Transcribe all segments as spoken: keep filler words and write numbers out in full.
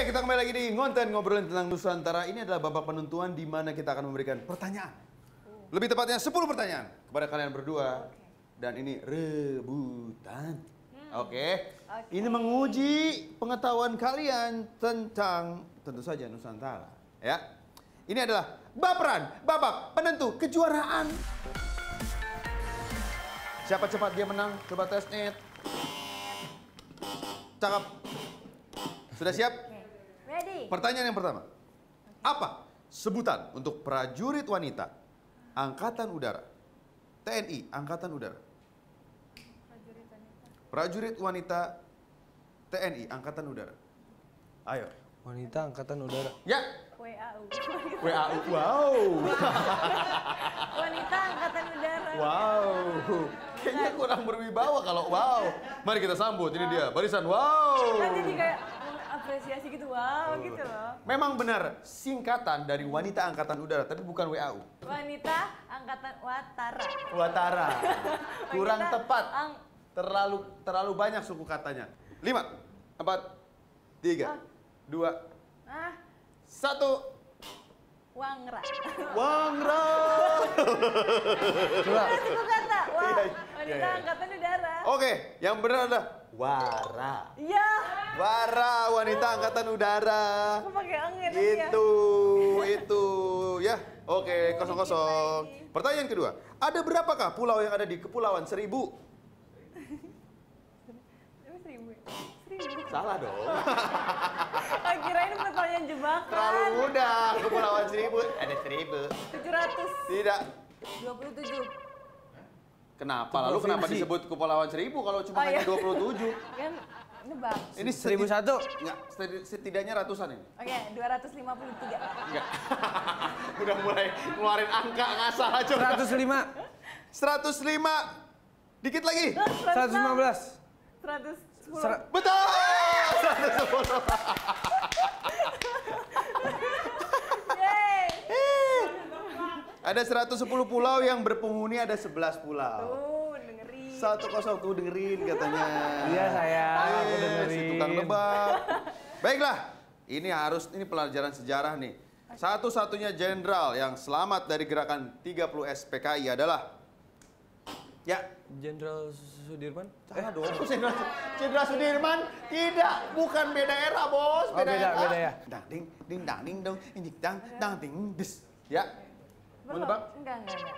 Oke, kita kembali lagi di konten ngobrolin tentang Nusantara. Ini adalah babak penentuan di mana kita akan memberikan pertanyaan. Lebih tepatnya sepuluh pertanyaan kepada kalian berdua. Dan ini rebutan. Oke. Ini menguji pengetahuan kalian tentang tentu saja Nusantara, ya. Ini adalah baperan, babak penentu kejuaraan. Siapa cepat dia menang? Coba tes net. Cakep. Sudah siap? Ready. Pertanyaan yang pertama. Apa sebutan untuk prajurit wanita Angkatan Udara? T N I Angkatan Udara. Prajurit wanita. Prajurit wanita T N I Angkatan Udara. Ayo. Wanita Angkatan Udara. Ya. W A U. W A U. Wow. Wanita Angkatan Udara. Wow. Kayaknya kurang berwibawa kalau wow. Mari kita sambut, ini dia barisan wow. Kan jadi kayak apresiasi gitu, wow oh. gitu loh. Memang benar singkatan dari Wanita Angkatan Udara, tapi bukan W A U. Wanita Angkatan Watara. Watara. Kurang tepat. Ang... Terlalu terlalu banyak suku katanya. Lima, empat, tiga, oh. dua, ah. satu. Wangra. Wangra. Coba. Suku kata. Wah, Wanita Angkatan Udara. Oke, yang benar adalah Wara. Iya. Wara, Wanita Angkatan Udara. Aku pakai angin aja. Itu, itu. Ya, oke, kosong-kosong. Pertanyaan kedua. Ada berapakah pulau yang ada di Kepulauan Seribu? Seribu. Salah dong. Kirain pertanyaan jebakan. Terlalu mudah. Kepulauan Seribu ada seribu. Tujuh ratus. Tidak. Dua puluh tujuh. Kenapa? Lalu kenapa disebut Kepulauan Seribu kalau cuma hanya dua puluh tujuh? Kan nebak. Ini seribu satu. Enggak. Setidaknya ratusan ini. Oke, dua ratus lima puluh tiga. Enggak. Udah mulai ngeluarin angka ngasal aja. Seratus lima. Seratus lima. Dikit lagi. Seratus lima belas. Seratus. Betul. Seratus sepuluh. Ada seratus sepuluh pulau yang berpenghuni ada sebelas pulau. Tuh, dengerin. Satu kosong tuh dengerin katanya. Iya sayang, eh, aku dengerin. Si tukang nebak. Baiklah, ini harus, ini pelajaran sejarah nih. Satu-satunya jenderal yang selamat dari gerakan tiga puluh S P K I adalah... Ya. Jenderal Sudirman? Salah dong. Jenderal Sudirman? Tidak, bukan beda era bos. Beda, oh, beda, era. Beda ya. Dang ding, ding dang ding dong, injik dang, dang ding dis. Ya. Menebak? Enggak, enggak, enggak.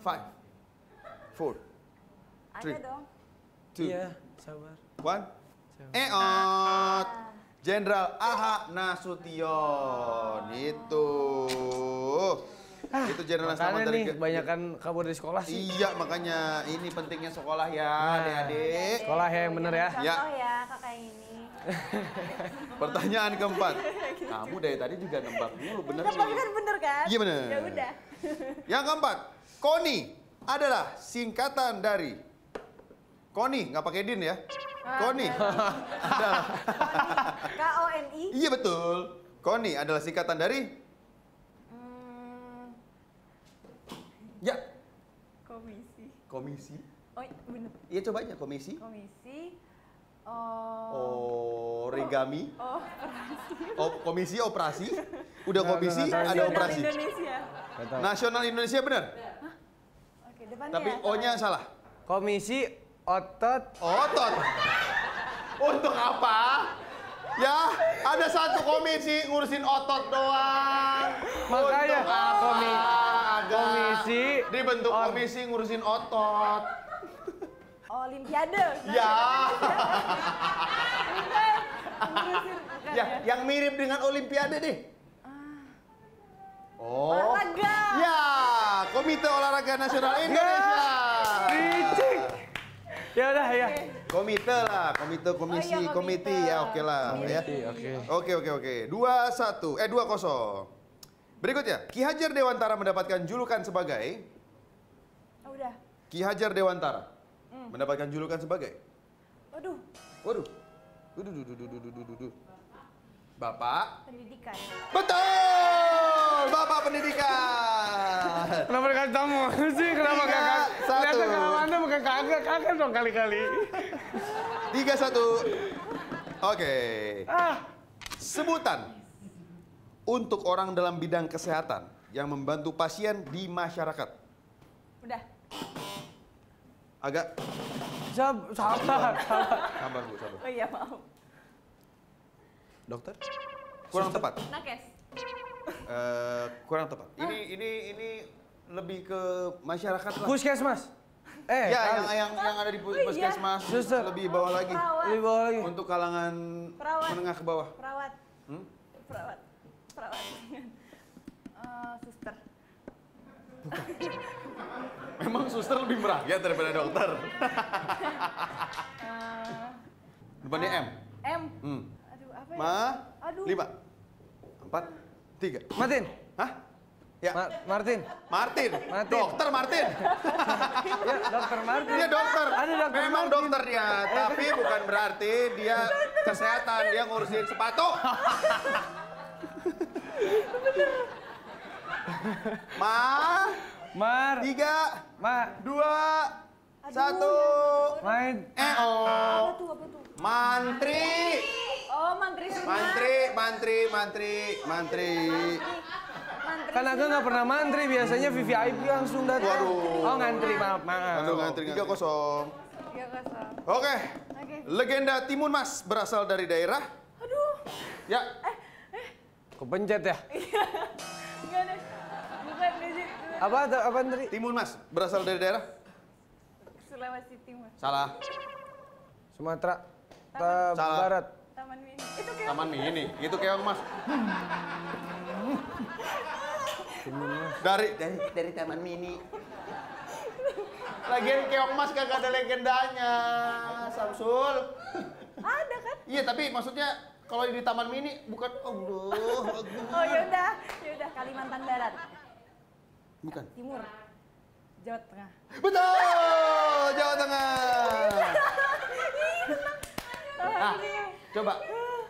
Five, four, three, two, iya, sabar. One, eot. Jenderal A H. Nasution. Itu. Itu jenderal selamat dari... Makanya nih, kebanyakan kabur dari sekolah sih. Iya, makanya. Ini pentingnya sekolah ya, adik-adik. Sekolah ya yang bener ya. Contoh ya, kakak ini. Pertanyaan keempat. Kamu dari tadi juga nembak mulu, bener sih. Nembak kan bener kan? Iya bener. Ya udah. Yang keempat, KONI adalah singkatan dari KONI, nggak pakai din ya. KONI. K O N I. Iya betul. KONI adalah singkatan dari. Ya. Komisi. Komisi. Oh bener. Iya coba aja komisi. Komisi. Oh, origami. Oh, operasi. Oh, komisi operasi. Udah komisi, nah, ada operasi. Indonesia. Nasional Indonesia benar? Hah? Oke, depannya. Tapi ya, O-nya salah. Komisi otot. Otot. Untuk apa? Ya, ada satu komisi ngurusin otot doang. Makanya untuk apa? Komi ada. Komisi dibentuk on. Komisi ngurusin otot. Olimpiade. Ya. Ya, yang mirip dengan Olimpiade deh. Oh. Olahraga. Ya, Komite Olahraga Nasional Indonesia. Ricik. Ya udah ya. Komite lah, komite, komisi, oh, iya, komite. Komite ya oke lah ya. Oke. Oke oke oke. Dua satu, eh dua kosong. Berikutnya, Ki Hajar Dewantara mendapatkan julukan sebagai. Oh, udah. Ki Hajar Dewantara. Mendapatkan julukan sebagai? Waduh. Waduh. Waduh, waduh, waduh, waduh, waduh. Bapak Pendidikan. Betul! Bapak Pendidikan. Kenapa dikasih tamu sih? Kenapa kakak? Satu. Kenapa anda bukan kakak? Kakak dong kali-kali. Tiga, satu. Oke. Okay. Ah. sebutan untuk orang dalam bidang kesehatan yang membantu pasien di masyarakat. Udah. Agak. Sabar, sabar. Sabar, Bu, sabar. Oh iya, maaf. Dokter? Kurang tepat. Nakes. Uh, kurang tepat. Ini, ah. ini, ini lebih ke masyarakat lah. Puskesmas. Eh, ya, yang, yang, yang ada di puskesmas. Oh, iya. Lebih bawah lagi. Perawat. Lebih bawah lagi. Untuk kalangan perawat. Menengah ke bawah. Perawat. Hmm? Perawat. Perawat. Uh, suster. Memang suster lebih merakyat daripada dokter. uh, Depannya M. M. Hmm. Aduh, apa ya? Ma. Aduh. Lima. Empat. Tiga. Martin. Hah? Ya. Ma Martin. Martin. Martin. Dokter Martin. Ya, dokter Martin. Dia dokter. Ada dokter. Memang Martin. Dokter dia, tapi bukan berarti dia dokter kesehatan, Martin. Dia ngurusin sepatu. Ma. Mar. Tiga. Ma. Dua. Aduh, satu. Main. Eh, oh. Mantri. Oh, mantri semua. Mantri, mantri, mantri, mantri. Kan aku nggak pernah mantri, biasanya V V I P langsung datang. Waduh. Oh, ngantri, maaf, maaf. Aduh, ngantri, tiga kosong. Tiga kosong. Oke. Legenda Timun Mas berasal dari daerah. Aduh. Ya. Eh, eh. Kepencet ya? Iya. Enggak ada. Bukan di situ. Apa, apa Andri? Timun Mas berasal dari daerah? Sulawesi Timur. Salah. Sumatera. Taman. Salah. Barat. Taman Mini. Itu keong. Taman Mini. Itu keong, Mas. Dari, dari dari Taman Mini. Lagian keong Mas kagak ada legendanya, Samsul. Ada kan? Iya, tapi maksudnya kalau di Taman Mini bukan. Oh, oh yaudah, yaudah Kalimantan Barat. Bukan. Timur. Jawa Tengah. Betul, Jawa Tengah. Nah, coba.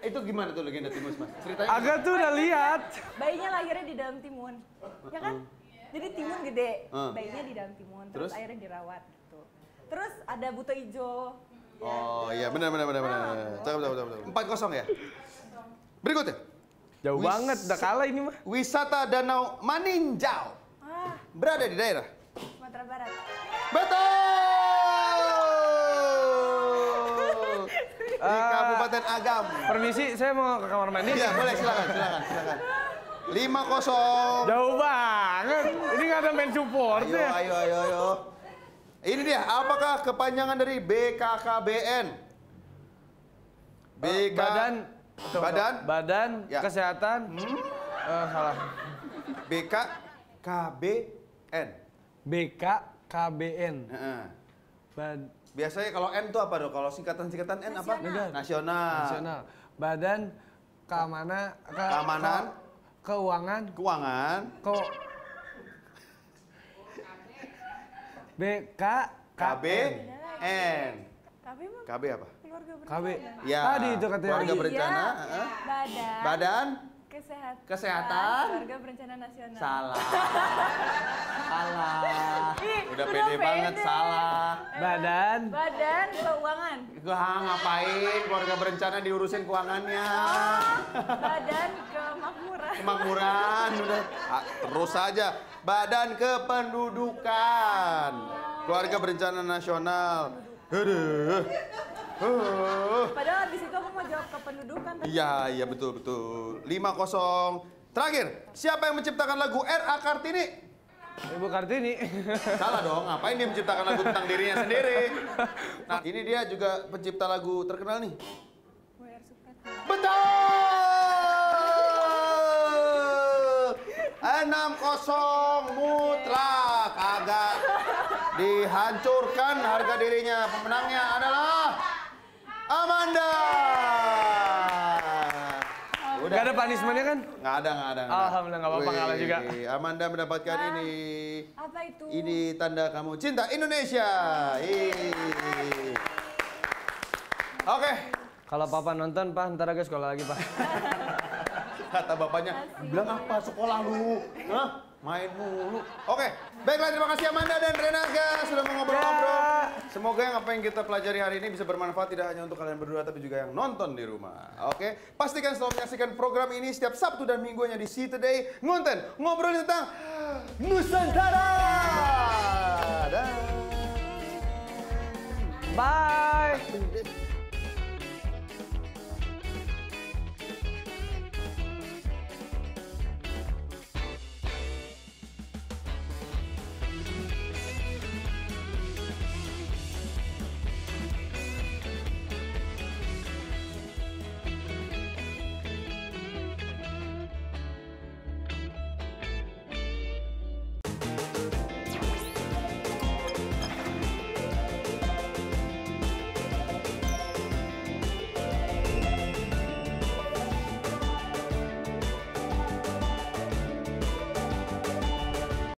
Itu gimana tuh legenda Timun Mas? Ceritanya agak tuh udah lihat. Bayinya lahirnya di dalam timun, ya kan? Jadi timun gede, bayinya di dalam timun, terus, terus akhirnya dirawat gitu. Terus ada Buto Ijo. Oh iya, benar benar benar benar. Cakep cakep cakep. Empat kosong ya. Berikutnya. Jauh Wis banget, udah kalah ini mah. Wisata Danau Maninjau. Ah. Berada di daerah Sumatera Barat. Betul. Di Kabupaten Agam. Permisi, saya mau ke kamar mandi. Iya, boleh, silakan, silakan, silakan. Lima kosong. Jauh banget. Ini nggak ada main support ayo, ya. Ayo, ayo, ayo. Ini dia. Apakah kepanjangan dari B K K B N? B K... Badan. Badan. Badan. Ya. Kesehatan. Hmm? Uh, salah. B K K B N. B K K B N. Uh-huh. Bad... Biasanya kalau N itu apa dong? Kalau singkatan-singkatan N apa? Nasional. Nasional. Nasional. Badan keamanan, ke, keamanan, ke, keuangan, keuangan, ke B K K B N. K B apa? Keluarga berencana. K B. Ya. Tadi itu katanya. Keluarga berencana. Ya. Badan. Badan. Kesehatan. Kesehatan. Keluarga berencana nasional. Salah. Salah. Ih, udah pede banget salah. Badan. Badan keuangan. Gua ngapain keluarga berencana diurusin keuangannya. Oh, badan kemakmuran. Kemakmuran udah ah, terus saja. Badan kependudukan. Keluarga berencana nasional. Aduh. Uh. Padahal abis itu aku mau jawab kependudukan. Iya, iya betul betul. Lima kosong. Terakhir, siapa yang menciptakan lagu R A Kartini? Ibu Kartini. Salah dong. Ngapain dia menciptakan lagu tentang dirinya sendiri? Nah, ini dia juga pencipta lagu terkenal nih. Betul. Enam kosong mutlak agak dihancurkan harga dirinya. Pemenangnya adalah Amanda. Udah. Gak ada punishment-nya kan? Gak ada, gak ada. Gak. Alhamdulillah gak apa-apa kalah juga. Amanda mendapatkan ah, ini. Apa itu? Ini tanda kamu cinta Indonesia. Oke. Okay. Kalau papa nonton, Pak, ntar aja sekolah lagi, Pak. Kata bapaknya, bilang apa sekolah lu? Hah? Main mulu. Oke. Okay. Baiklah, terima kasih Amanda dan Renaga sudah mau ngobrol-ngobrol. Semoga yang apa yang kita pelajari hari ini bisa bermanfaat tidak hanya untuk kalian berdua tapi juga yang nonton di rumah. Oke, okay? Pastikan selalu menyaksikan program ini setiap Sabtu dan Minggu hanya di See Today. Ngonten ngobrol tentang Nusantara. Dah. Bye.